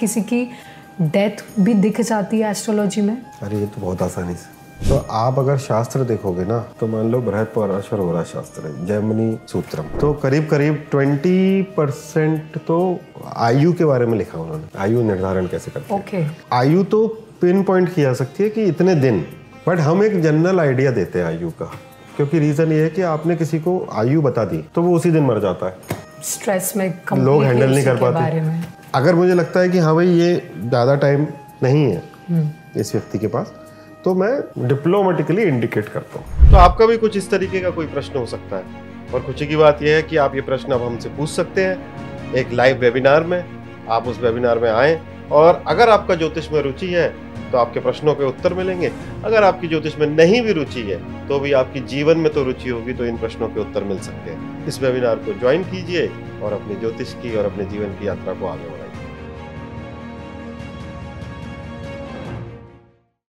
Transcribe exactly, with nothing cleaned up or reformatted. किसी की डेथ भी दिख जाती है एस्ट्रोलॉजी में? अरे ये तो बहुत आसानी से। तो आप अगर शास्त्र देखोगे ना, तो मान लो बृहत् पराशर होरा शास्त्र है, जैमिनी सूत्र, तो करीब करीब बीस परसेंट तो आयु के बारे में लिखा उन्होंने। आयु निर्धारण कैसे करते हैं। ओके। आयु तो पिन पॉइंट की जा सकती है कि इतने दिन, बट हम एक जनरल आइडिया देते हैं आयु का, क्योंकि रीजन ये है कि आपने किसी को आयु बता दी तो वो उसी दिन मर जाता है। स्ट्रेस में लोग हैंडल नहीं कर पाते। अगर मुझे लगता है कि हाँ भाई ये ज़्यादा टाइम नहीं है इस व्यक्ति के पास, तो मैं डिप्लोमेटिकली इंडिकेट करता हूँ। तो आपका भी कुछ इस तरीके का कोई प्रश्न हो सकता है, और खुशी की बात यह है कि आप ये प्रश्न अब हमसे पूछ सकते हैं एक लाइव वेबिनार में। आप उस वेबिनार में आएँ, और अगर आपका ज्योतिष में रुचि है तो आपके प्रश्नों के उत्तर मिलेंगे। अगर आपकी ज्योतिष में नहीं भी रुचि है तो भी आपकी जीवन में तो रुचि होगी, तो इन प्रश्नों के उत्तर मिल सकते हैं। इस वेबिनार को ज्वाइन कीजिए और अपने ज्योतिष की और अपने जीवन की यात्रा को आगे बढ़ाइए।